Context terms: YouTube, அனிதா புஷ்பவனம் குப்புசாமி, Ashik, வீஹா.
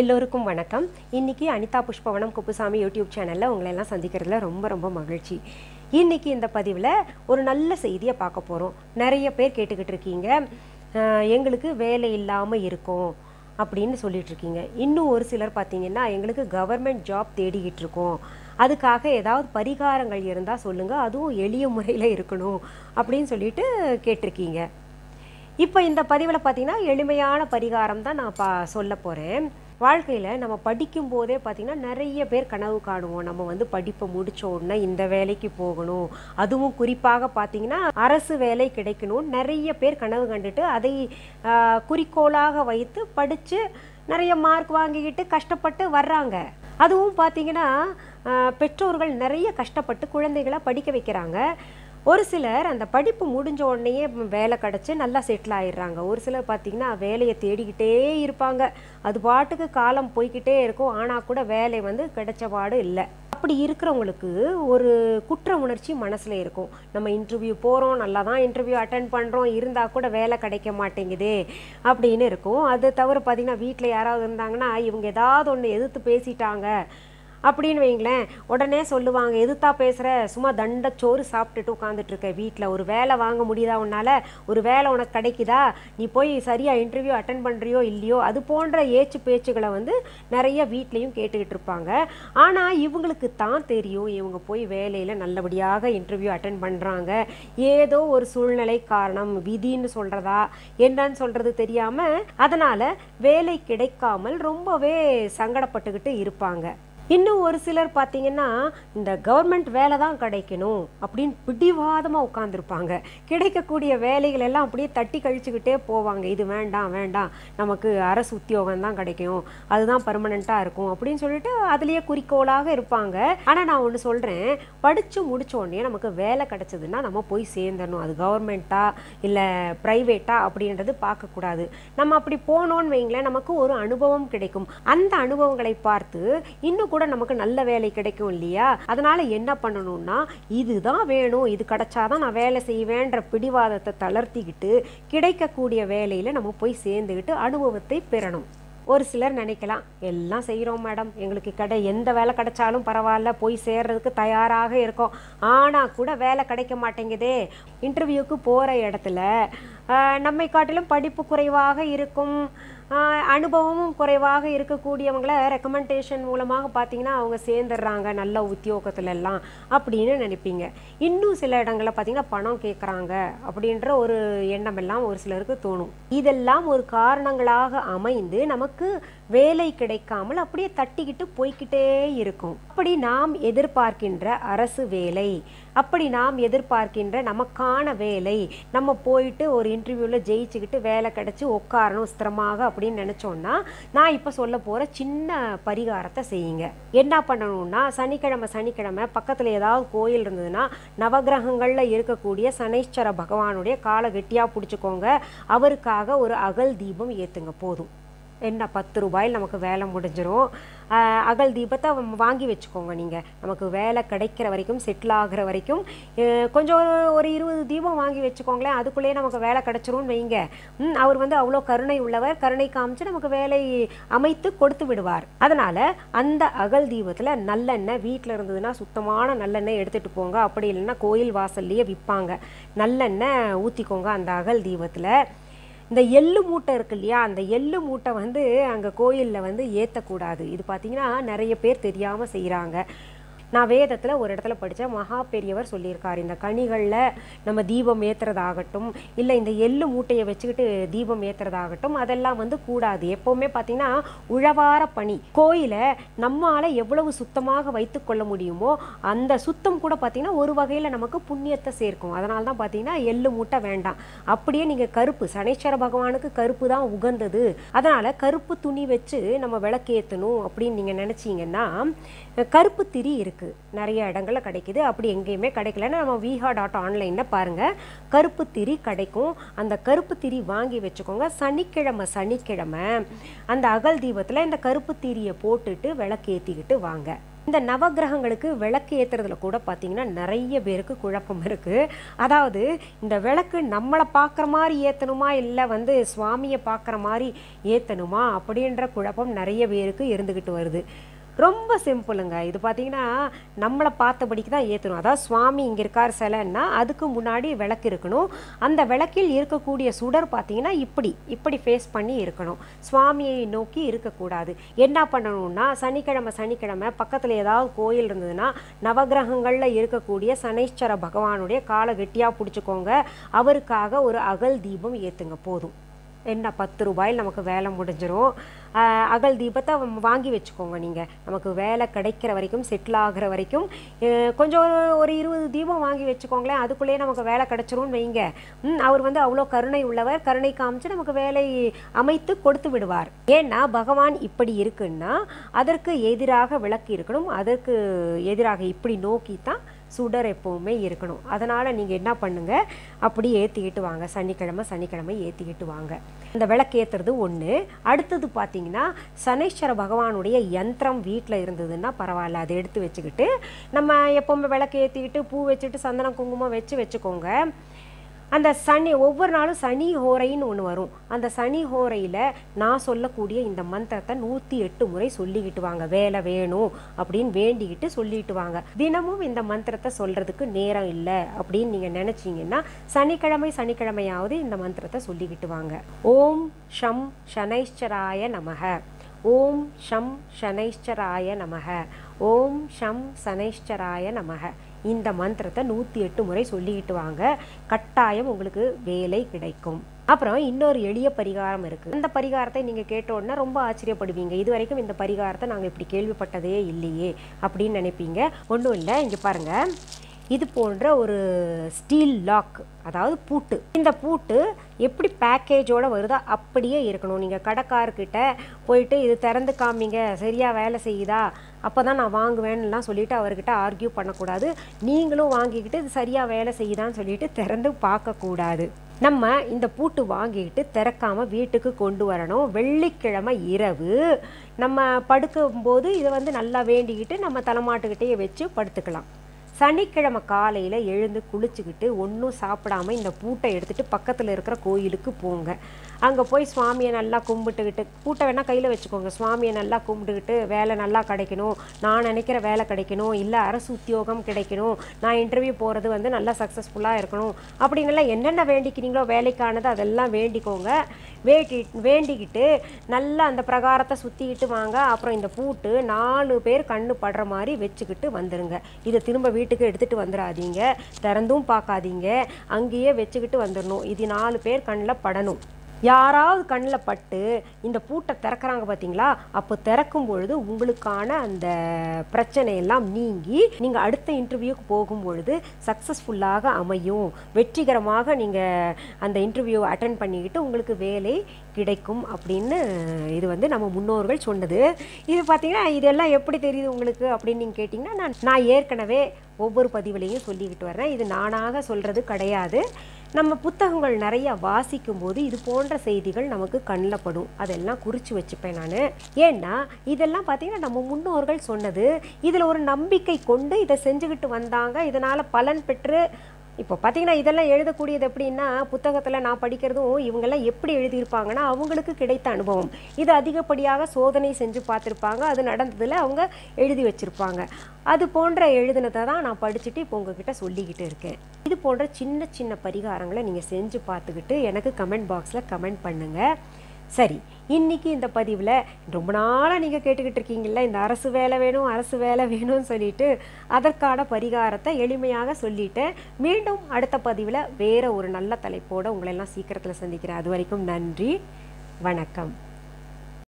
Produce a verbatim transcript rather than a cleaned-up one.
எல்லோருக்கும் வணக்கம். இன்னைக்கு அனிதா புஷ்பவனம் குப்புசாமி YouTube சேனல்ல உங்களை எல்லாம் சந்திக்கிறதுல ரொம்ப ரொம்ப மகிழ்ச்சி. இன்னைக்கு இந்த பதிவுல ஒரு நல்ல செய்தியை பார்க்க போறோம். நிறைய பேர் கேட்டுக்கிட்டு இருக்கீங்க, எங்களுக்கு வேலை இல்லாம இருக்கும் அப்படினு சொல்லிட்டு இருக்கீங்க. இன்னும் ஒரு சிலர் பாத்தீங்கன்னா எங்களுக்கு கவர்மெண்ட் ஜாப் தேடிக்கிட்டு இருக்கோம், அதுக்காக ஏதாவது பரிகாரங்கள் இருந்தா சொல்லுங்க, அதுவும் எளிய முறையில இருக்கணும் அப்படினு சொல்லிட்டு கேட்டிருக்கீங்க. இப்போ இந்த பதிவுல பாத்தீங்கன்னா எளிமையான பரிகாரம் தான் நான் சொல்ல போறேன். வாழ்க்கையில் நம்ம படிக்கும் போதே பார்த்திங்கன்னா நிறைய பேர் கனவு காணுவோம், நம்ம வந்து படிப்பை முடித்த உடனே இந்த வேலைக்கு போகணும், அதுவும் குறிப்பாக பார்த்திங்கன்னா அரசு வேலை கிடைக்கணும்னு நிறைய பேர் கனவு கண்டுட்டு அதை குறிக்கோளாக வைத்து படித்து நிறைய மார்க் வாங்கிக்கிட்டு கஷ்டப்பட்டு வர்றாங்க. அதுவும் பார்த்திங்கன்னா பெற்றோர்கள் நிறைய கஷ்டப்பட்டு குழந்தைகளை படிக்க வைக்கிறாங்க. ஒரு சிலர் அந்த படிப்பு முடிஞ்ச உடனேயே வேலை கிடச்சி நல்லா செட்டில் ஆயிடுறாங்க. ஒரு சிலர் பார்த்திங்கன்னா வேலையை தேடிக்கிட்டே இருப்பாங்க, அது பாட்டுக்கு காலம் போய்கிட்டே இருக்கும், ஆனால் கூட வேலை வந்து கிடைச்ச பாடு இல்லை. அப்படி இருக்கிறவங்களுக்கு ஒரு குற்ற உணர்ச்சி மனசில் இருக்கும். நம்ம இன்டர்வியூ போகிறோம், நல்லா தான் இன்டர்வியூ அட்டன் பண்ணுறோம், இருந்தால் கூட வேலை கிடைக்க மாட்டேங்குதே அப்படின்னு இருக்கும். அது தவிர பார்த்திங்கன்னா வீட்டில் யாராவது இருந்தாங்கன்னா இவங்க ஏதாவது ஒன்று எதிர்த்து பேசிட்டாங்க அப்படின்னு வைங்களேன், உடனே சொல்லுவாங்க, எதுத்தா பேசுகிற, சும்மா தண்டச்சோறு சாப்பிட்டுட்டு உட்காந்துட்டு இருக்க, வீட்டில் ஒரு வேலை வாங்க முடியுதா உன்னால், ஒரு வேலை உனக்கு கிடைக்குதா, நீ போய் சரியாக இன்டர்வியூ அட்டன் பண்ணுறியோ இல்லையோ, அது போன்ற ஏச்சு பேச்சுகளை வந்து நிறைய வீட்லேயும் கேட்டுக்கிட்டு இருப்பாங்க. ஆனால் இவங்களுக்கு தான் தெரியும், இவங்க போய் வேலையில் நல்லபடியாக இன்டர்வியூ அட்டன் பண்ணுறாங்க, ஏதோ ஒரு சூழ்நிலை காரணம் விதின்னு சொல்கிறதா என்னன்னு சொல்கிறது தெரியாமல் அதனால் வேலை கிடைக்காமல் ரொம்பவே சங்கடப்பட்டுக்கிட்டு இருப்பாங்க. இன்னும் ஒரு சிலர் பார்த்தீங்கன்னா இந்த கவர்மெண்ட் வேலை தான் கிடைக்கணும் அப்படின்னு பிடிவாதமாக உட்காந்துருப்பாங்க. கிடைக்கக்கூடிய வேலைகள் எல்லாம் அப்படியே தட்டி கழிச்சுக்கிட்டே போவாங்க, இது வேண்டாம் வேண்டாம், நமக்கு அரசு உத்தியோகம் தான் கிடைக்கும், அதுதான் பர்மனெண்ட்டாக இருக்கும் அப்படின்னு சொல்லிட்டு அதுலேயே குறிக்கோளாக இருப்பாங்க. ஆனால் நான் ஒன்று சொல்கிறேன், படித்து முடித்த உடனே நமக்கு வேலை கிடைச்சதுன்னா நம்ம போய் சேர்ந்துடணும், அது கவர்மெண்ட்டா இல்லை ப்ரைவேட்டா அப்படின்றது பார்க்கக்கூடாது. நம்ம அப்படி போனோன்னு வைங்களேன், நமக்கு ஒரு அனுபவம் கிடைக்கும். அந்த அனுபவங்களை பார்த்து இன்னும் கூட நமக்கு நல்ல வேலை கிடைக்கும் இல்லையா, அதனால என்ன பண்ணணும்னா இதுதான் வேணும், இது கிடைச்சாதான் நான் வேலை செய்வேன்ற பிடிவாதத்தை தளர்த்திக்கிட்டு கிடைக்கக்கூடிய வேலையில நம்ம போய் சேர்ந்துக்கிட்டு அனுபவத்தை பெறணும். ஒரு சிலர் நினைக்கலாம், எல்லாம் செய்கிறோம் மேடம், எங்களுக்கு கடை எந்த வேலை கிடைச்சாலும் பரவாயில்ல, போய் சேர்றதுக்கு தயாராக இருக்கோம், ஆனால் கூட வேலை கிடைக்க மாட்டேங்குதே, இன்டர்வியூக்கு போகிற இடத்துல நம்மை காட்டிலும் படிப்பு குறைவாக இருக்கும், அனுபவமும் குறைவாக இருக்கக்கூடியவங்கள ரெக்கமெண்டேஷன் மூலமாக பார்த்திங்கன்னா அவங்க சேர்ந்துடுறாங்க நல்ல உத்தியோகத்துலலாம் அப்படின்னு நினைப்பீங்க. இன்னும் சில இடங்களில் பார்த்திங்கன்னா பணம் கேட்குறாங்க அப்படின்ற ஒரு எண்ணம் எல்லாம் ஒரு சிலருக்கு தோணும். இதெல்லாம் ஒரு காரணங்களாக அமைந்து நமக்கு வேலை கிடைக்காமல் அப்படியே தட்டிக்கிட்டு போய்கிட்டே இருக்கும். அப்படி நாம் எதிர்பார்க்கின்ற அரசு வேலை, அப்படி நாம் எதிர்பார்க்கின்ற நமக்கான வேலை, நம்ம போயிட்டு ஒரு இன்டர்வியூவில் ஜெயிச்சுக்கிட்டு வேலை கிடச்சி உட்காரணும் ஸ்திரமாக அப்படின்னு நினச்சோன்னா நான் இப்போ சொல்ல போகிற சின்ன பரிகாரத்தை செய்யுங்க. என்ன பண்ணணும்னா சனிக்கிழமை சனிக்கிழமை பக்கத்தில் ஏதாவது கோயில் இருந்ததுன்னா நவகிரகங்களில் இருக்கக்கூடிய சனீஸ்வர பகவானுடைய காலை கெட்டியாக பிடிச்சிக்கோங்க, அவருக்காக ஒரு அகல் தீபம் ஏற்றுங்க, போதும். என்ன பத்து ரூபாயில் நமக்கு வேலை முடிஞ்சிடும். அகல் தீபத்தை வாங்கி வச்சுக்கோங்க, நீங்கள் நமக்கு வேலை கிடைக்கிற வரைக்கும் செட்டில் ஆகிற வரைக்கும் கொஞ்சம் ஒரு ஒரு இருபது தீபம் வாங்கி வச்சுக்கோங்களேன், அதுக்குள்ளேயே நமக்கு வேலை கிடச்சிரும்னு வைங்க. அவர் வந்து அவ்வளோ கருணை உள்ளவர், கருணை காமிச்சு நமக்கு வேலை அமைத்து கொடுத்து விடுவார். அதனால் அந்த அகல் தீபத்தில் நல்லெண்ணெய் வீட்டில் இருந்ததுன்னா சுத்தமான நல்லெண்ணெய் எடுத்துகிட்டு போங்க, அப்படி இல்லைன்னா கோயில் வாசல்லையே விற்பாங்க, நல்லெண்ணெய் ஊற்றிக்கோங்க அந்த அகல் தீபத்தில். இந்த எள்ளு மூட்டை இருக்கு இல்லையா, அந்த எள்ளு மூட்டை வந்து அங்கே கோயிலில் வந்து ஏற்றக்கூடாது. இது பார்த்திங்கன்னா நிறைய பேர் தெரியாமல் செய்கிறாங்க. நான் வேதத்தில் ஒரு இடத்துல படித்தேன், மகா பெரியவர் சொல்லியிருக்கார், இந்த கனிகளில் நம்ம தீபம் ஏற்றுறதாகட்டும் இல்லை இந்த எள்ளு மூட்டையை வச்சுக்கிட்டு தீபம் ஏற்றுறதாகட்டும் அதெல்லாம் வந்து கூடாது. எப்போவுமே பார்த்திங்கன்னா உழவார பணி, கோயிலை நம்மளால் எவ்வளவு சுத்தமாக வைத்து கொள்ள முடியுமோ அந்த சுத்தம் கூட பார்த்திங்கன்னா ஒரு வகையில் நமக்கு புண்ணியத்தை சேர்க்கும். அதனால தான் பார்த்திங்கன்னா எள்ளு மூட்டை வேண்டாம். அப்படியே நீங்கள் கருப்பு, சனீஸ்வர பகவானுக்கு கருப்பு தான் உகந்தது, அதனால் கருப்பு துணி வச்சு நம்ம விளக்கேற்றணும் அப்படின்னு நீங்கள் நினச்சிங்கன்னா கருப்பு திரி இருக்குது, நிறைய இடங்கள்ல கிடைக்குது, அப்படி எங்கேயுமே கிடைக்கலன்னா நம்ம வீஹா டாட் ஆன்லைன்ல பாருங்க, கருப்பு திரி கிடைக்கும், அந்த கருப்பு திரி வாங்கி வச்சுக்கோங்க. சனிக்கிழமை சனிக்கிழமை அந்த அகல் தீபத்துல இந்த கருப்பு திரியை போட்டுட்டு விளக்கேத்திக்கிட்டு வாங்க. இந்த நவக்கிரகங்களுக்கு விளக்கு ஏத்துறதுல கூட பாத்தீங்கன்னா நிறைய பேருக்கு குழப்பம் இருக்கு. அதாவது இந்த விளக்கு நம்மள பார்க்குற மாதிரி ஏத்தணுமா இல்ல வந்து சுவாமியை பார்க்குற மாதிரி ஏத்தணுமா அப்படின்ற குழப்பம் நிறைய பேருக்கு இருந்துகிட்டு வருது. ரொம்ப சிம்பிளுங்க. இது பாத்தீங்கன்னா நம்மள பார்த்தபடிக்கு தான் ஏத்துறோம். அதாவது சுவாமி இங்க இருக்கார் சிலைன்னா அதுக்கு முன்னாடி விளக்கு இருக்கணும். அந்த விளக்கில் இருக்கக்கூடிய சுடர் பாத்தீங்கன்னா இப்படி இப்படி ஃபேஸ் பண்ணி இருக்கணும், சுவாமியை நோக்கி இருக்கக்கூடாது. என்ன பண்ணணும்னா சனிக்கிழமை சனிக்கிழமை பக்கத்துல ஏதாவது கோயில் இருந்ததுன்னா நவகிரகங்கள்ல இருக்கக்கூடிய சனீஸ்வர பகவானுடைய காலை கெட்டியா பிடிச்சுக்கோங்க, அவருக்காக ஒரு அகல் தீபம் ஏத்துங்க போதும். என்ன பத்து ரூபாயில் நமக்கு வேலை முடிஞ்சிடும். அகல் தீபத்தை வாங்கி வச்சுக்கோங்க. நீங்கள் நமக்கு வேலை கிடைக்கிற வரைக்கும் செட்டில் ஆகிற வரைக்கும் கொஞ்சம் ஒரு ஒரு இருபது தீபம் வாங்கி வச்சுக்கோங்களேன். அதுக்குள்ளேயே நமக்கு வேலை கிடச்சிரும்னு வைங்க. அவர் வந்து அவ்வளோ கருணை உள்ளவர், கருணை காமிச்சு நமக்கு வேலை அமைத்து கொடுத்து விடுவார். ஏன்னா பகவான் இப்படி இருக்குன்னா அதற்கு எதிராக விளக்கு இருக்கணும், அதற்கு எதிராக இப்படி நோக்கி தான் சுடர் எப்பவுமே இருக்கணும். அதனால் நீங்கள் என்ன பண்ணுங்க, அப்படி ஏற்றிக்கிட்டு வாங்க. சனிக்கிழமை சனிக்கிழமை ஏற்றிக்கிட்டு வாங்க. இந்த விளக்கு ஏற்றுறது ஒன்று. அடுத்தது பார்த்தீங்கன்னா சனீஸ்வர பகவானுடைய யந்திரம் வீட்டில் இருந்ததுன்னா பரவாயில்ல, அதை எடுத்து வச்சுக்கிட்டு நம்ம எப்பவுமே விளக்கு ஏற்றிக்கிட்டு பூ வச்சுட்டு சந்தனம் குங்குமம் வச்சு வச்சுக்கோங்க. அந்த சனி ஒவ்வொரு நாளும் சனி ஹோரைன்னு ஒன்று வரும். அந்த சனி ஹோரையில் நான் சொல்லக்கூடிய இந்த மந்திரத்தை நூற்றி எட்டு முறை சொல்லிக்கிட்டு வாங்க. வேலை வேணும் அப்படின்னு வேண்டிக்கிட்டு சொல்லிட்டு வாங்க. தினமும் இந்த மந்திரத்தை சொல்கிறதுக்கு நேரம் இல்லை அப்படின்னு நீங்கள் நினச்சிங்கன்னா சனிக்கிழமை சனிக்கிழமையாவது இந்த மந்திரத்தை சொல்லிக்கிட்டு வாங்க. ஓம் ஷம் சனைஸ்வராய நமஹ, ஓம் ஷம் சனைஸ்வராய நமஹ, ஓம் ஷம் சனைஸ்வராய நமஹ. இந்த மந்திரத்தை நூற்றி எட்டு முறை சொல்லிக்கிட்டு வாங்க. கட்டாயம் உங்களுக்கு வேலை கிடைக்கும். அப்புறம் இன்னொரு எளிய பரிகாரம் இருக்குது. அந்த பரிகாரத்தை நீங்கள் கேட்டோன்னா ரொம்ப ஆச்சரியப்படுவீங்க. இது வரைக்கும் இந்த பரிகாரத்தை நாங்கள் இப்படி கேள்விப்பட்டதே இல்லையே அப்படின்னு நினைப்பீங்க. ஒன்றும் இல்லை, இங்கே பாருங்கள். இது போன்ற ஒரு ஸ்டீல் லாக், அதாவது பூட்டு. இந்த பூட்டு எப்படி பேக்கேஜோட வருதோ அப்படியே இருக்கணும். நீங்கள் கடைக்கார்கிட்ட போயிட்டு இது திறந்து காமிங்க, சரியாக வேலை செய்யுதா, அப்போ தான் நான் வாங்குவேன்லாம் சொல்லிவிட்டு அவர்கிட்ட ஆர்கியூ பண்ணக்கூடாது. நீங்களும் வாங்கிக்கிட்டு இது சரியாக வேலை செய்யுதான்னு சொல்லிட்டு திறந்து பார்க்கக்கூடாது. நம்ம இந்த பூட்டு வாங்கிக்கிட்டு திறக்காமல் வீட்டுக்கு கொண்டு வரணும். வெள்ளிக்கிழமை இரவு நம்ம படுக்கும்போது இதை வந்து நல்லா வேண்டிக்கிட்டு நம்ம தலைமாட்டுக்கிட்டே வச்சு படுத்துக்கலாம். சனிக்கிழமை காலையில் எழுந்து குளிச்சுக்கிட்டு ஒன்றும் சாப்பிடாமல் இந்த பூட்டை எடுத்துகிட்டு பக்கத்தில் இருக்கிற கோயிலுக்கு போங்க. அங்கே போய் சுவாமியை நல்லா கும்பிட்டுக்கிட்டு, பூட்டை வேணால் கையில் வச்சுக்கோங்க, சுவாமியை நல்லா கும்பிட்டுக்கிட்டு வேலை நல்லா கிடைக்கணும், நான் நினைக்கிற வேலை கிடைக்கணும், இல்லை அரசு உத்தியோகம் கிடைக்கணும், நான் இன்டர்வியூ போகிறது வந்து நல்லா சக்ஸஸ்ஃபுல்லாக இருக்கணும் அப்படிங்கலாம் என்னென்ன வேண்டிக்கிறீங்களோ வேலைக்கானது அதெல்லாம் வேண்டிக்கோங்க. வேண்டி வேண்டிக்கிட்டு நல்லா அந்த பிரகாரத்தை சுற்றிக்கிட்டு வாங்க. அப்புறம் இந்த பூட்டு நாலு பேர் கண்ணு படுற மாதிரி வச்சுக்கிட்டு வந்துடுங்க. இதை திரும்ப வீட்டுக்கு எடுத்துகிட்டு வந்துடாதீங்க, திறந்தும் பார்க்காதீங்க, அங்கேயே வச்சுக்கிட்டு வந்துடணும். இது நாலு பேர் கண்ணில் படணும். யாராவது கண்ணில் பட்டு இந்த பூட்டை திறக்கிறாங்க பார்த்தீங்களா, அப்போ திறக்கும் பொழுது உங்களுக்கான அந்த பிரச்சனையெல்லாம் நீங்கி நீங்கள் அடுத்த இன்டர்வியூக்கு போகும்பொழுது சக்ஸஸ்ஃபுல்லாக அமையும். வெற்றிகரமாக நீங்கள் அந்த இன்டர்வியூவை அட்டன் பண்ணிக்கிட்டு உங்களுக்கு வேலை கிடைக்கும் அப்படின்னு இது வந்து நம்ம முன்னோர்கள் சொன்னது. இது பார்த்தீங்கன்னா இதெல்லாம் எப்படி தெரியுது உங்களுக்கு அப்படின்னு நீங்கள் கேட்டிங்கன்னா நான் நான் ஏற்கனவே ஒவ்வொரு பதிவுலையும் சொல்லிக்கிட்டு வரேன். இது நானாக சொல்கிறது கிடையாது. நம்ம புத்தகங்கள் நிறையா வாசிக்கும் போது இது போன்ற செய்திகள் நமக்கு கண்ணில் படும். அதெல்லாம் குறித்து வச்சுப்பேன் நான். ஏன்னா இதெல்லாம் பார்த்திங்கன்னா நம்ம முன்னோர்கள் சொன்னது. இதில் ஒரு நம்பிக்கை கொண்டு இதை செஞ்சுக்கிட்டு வந்தாங்க, இதனால் பலன் பெற்று. இப்போ பார்த்திங்கன்னா இதெல்லாம் எழுதக்கூடியது எப்படின்னா புத்தகத்தில் நான் படிக்கிறதும் இவங்கெல்லாம் எப்படி எழுதியிருப்பாங்கன்னா அவங்களுக்கு கிடைத்த அனுபவம். இது அதிகப்படியாக சோதனை செஞ்சு பார்த்துருப்பாங்க, அது நடந்ததில் அவங்க எழுதி வச்சுருப்பாங்க. அது போன்ற எழுதினதை தான் நான் படிச்சுட்டு இப்போ உங்ககிட்ட சொல்லிக்கிட்டு இருக்கேன். இது போன்ற சின்ன சின்ன பரிகாரங்களை நீங்கள் செஞ்சு பார்த்துக்கிட்டு எனக்கு கமெண்ட் பாக்ஸில் கமெண்ட் பண்ணுங்கள். சரி, இன்றைக்கி இந்த பதிவில் ரொம்ப நாளாக நீங்கள் கேட்டுக்கிட்டு இருக்கீங்கள இந்த அரசு வேலை வேணும் அரசு வேலை வேணும்னு சொல்லிட்டு அதற்கான பரிகாரத்தை எளிமையாக சொல்லிவிட்டேன். மீண்டும் அடுத்த பதிவில் வேறு ஒரு நல்ல தலைப்போடு உங்களெல்லாம் சீக்கிரத்தில் சந்திக்கிறேன். அது வரைக்கும் நன்றி, வணக்கம்.